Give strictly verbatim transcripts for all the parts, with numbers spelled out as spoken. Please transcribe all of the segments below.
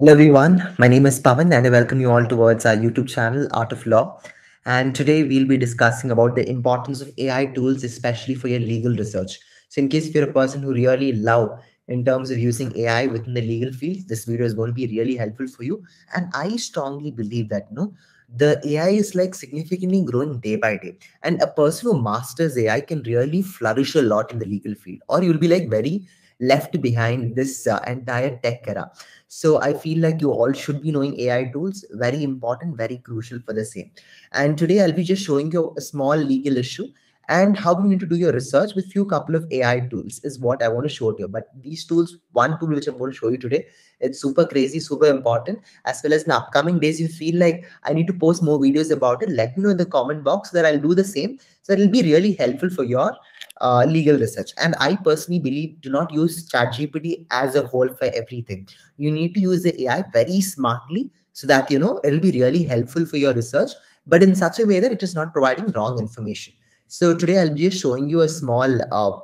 Hello everyone, my name is Pavan and I welcome you all towards our YouTube channel, Art of Law. And today we'll be discussing about the importance of A I tools, especially for your legal research. So in case you're a person who really love in terms of using A I within the legal field, this video is going to be really helpful for you. And I strongly believe that, you know, the A I is like significantly growing day by day. And a person who masters A I can really flourish a lot in the legal field, or you'll be like very left behind this uh, entire tech era. So I feel like you all should be knowing A I tools, very important, very crucial for the same. And today I'll be just showing you a small legal issue and how you need to do your research with few couple of A I tools is what I want to show to you. But these tools, one tool which I'm going to show you today, it's super crazy, super important. As well as in upcoming days, you feel like I need to post more videos about it, let me know in the comment box that I'll do the same. So it'll be really helpful for your uh, legal research. And I personally believe do not use ChatGPT as a whole for everything. You need to use the A I very smartly so that, you know, it'll be really helpful for your research, but in such a way that it is not providing wrong information. So today I'll be showing you a small, uh,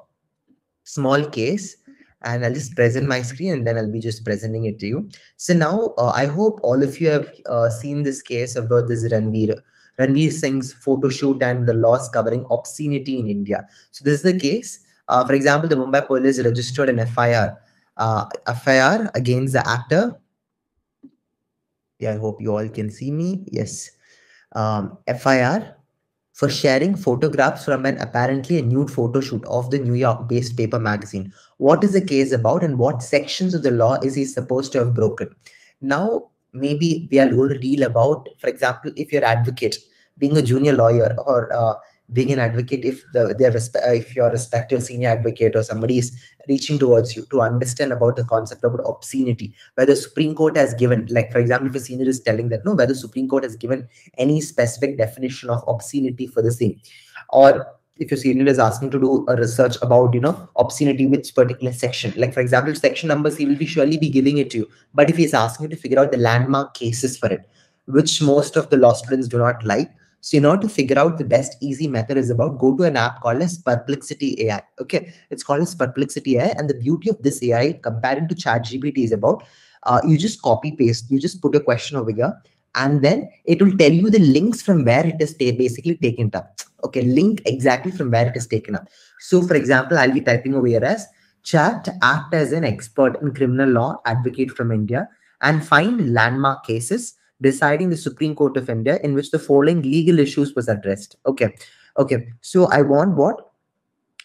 small case, and I'll just present my screen and then I'll be just presenting it to you. So now uh, I hope all of you have uh, seen this case about this Ranjit Ranjit Singh's photo shoot and the laws covering obscenity in India. So this is the case. Uh, for example, the Mumbai police registered an F I R, uh, F I R against the actor. Yeah, I hope you all can see me. Yes, um, F I R. For sharing photographs from an apparently a nude photo shoot of the New York-based paper magazine. What is the case about and what sections of the law is he supposed to have broken? Now, maybe we are going to deal about, for example, if you're an advocate, being a junior lawyer, or uh, being an advocate, if the their if your respective senior advocate or somebody is reaching towards you to understand about the concept about obscenity, where the Supreme Court has given, like for example, if a senior is telling that no, where the Supreme Court has given any specific definition of obscenity for the same, or if your senior is asking to do a research about, you know, obscenity, which particular section, like for example, section numbers, he will be surely be giving it to you. But if he's asking you to figure out the landmark cases for it, which most of the law students do not like. So in order to figure out the best easy method is about go to an app called as Perplexity A I. Okay, it's called as Perplexity A I. And the beauty of this A I compared to ChatGPT is about uh, you just copy paste, you just put a question over here, and then it will tell you the links from where it is basically taken up. Okay, link exactly from where it is taken up. So for example, I'll be typing over here as chat act as an expert in criminal law, advocate from India, and find landmark cases deciding the Supreme Court of India in which the following legal issues was addressed. Okay. Okay. So I want what?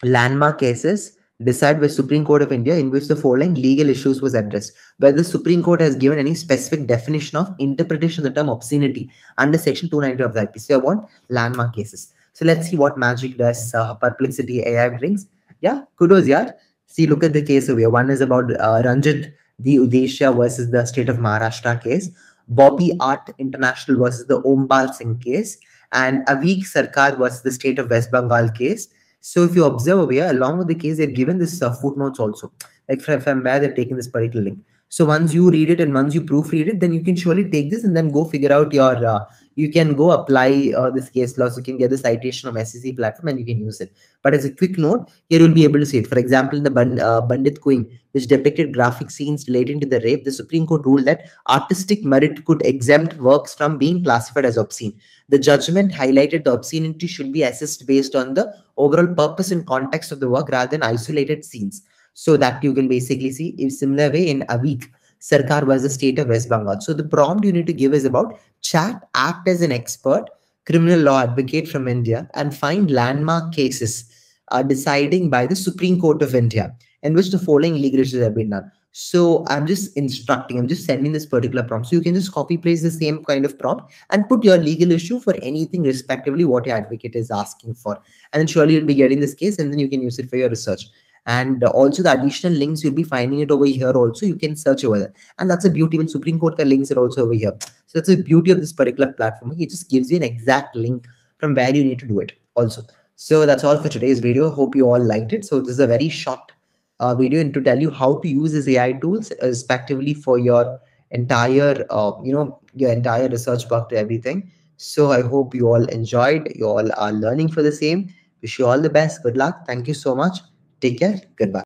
Landmark cases decide by Supreme Court of India in which the following legal issues was addressed. Whether the Supreme Court has given any specific definition of interpretation of the term obscenity under section two ninety of the I P C. So I want landmark cases. So let's see what magic does uh, Perplexity A I brings. Yeah. Kudos, yeah. See, look at the case over here. One is about uh, Ranjit the Udeshya versus the state of Maharashtra case. Bobby Art International versus the Ombal Singh case, and Avik Sarkar versus the state of West Bengal case. So if you observe over here, along with the case, they're given this uh, footnotes also. Like from where they're taking this particular link. So once you read it and once you proofread it, then you can surely take this and then go figure out your, uh, you can go apply uh, this case law. So you can get the citation of S C C platform and you can use it. But as a quick note, here you'll be able to see it. For example, in the Band, uh, Bandit Queen, which depicted graphic scenes relating to the rape, the Supreme Court ruled that artistic merit could exempt works from being classified as obscene. The judgment highlighted the obscenity should be assessed based on the overall purpose and context of the work rather than isolated scenes. So that you can basically see in similar way in Avik Sarkar was the state of West Bengal. So the prompt you need to give is about chat act as an expert, criminal law advocate from India, and find landmark cases uh, deciding by the Supreme Court of India in which the following legal issues have been done. So I'm just instructing, I'm just sending this particular prompt. So you can just copy paste the same kind of prompt and put your legal issue for anything respectively what your advocate is asking for. And then surely you'll be getting this case and then you can use it for your research. And also the additional links, you'll be finding it over here also. You can search over there. And that's the beauty when Supreme Court links are also over here. So that's the beauty of this particular platform. It just gives you an exact link from where you need to do it also. So that's all for today's video. Hope you all liked it. So this is a very short uh, video and to tell you how to use these A I tools respectively for your entire, uh, you know, your entire research work to everything. So I hope you all enjoyed. You all are learning for the same. Wish you all the best. Good luck. Thank you so much. Take care. Goodbye.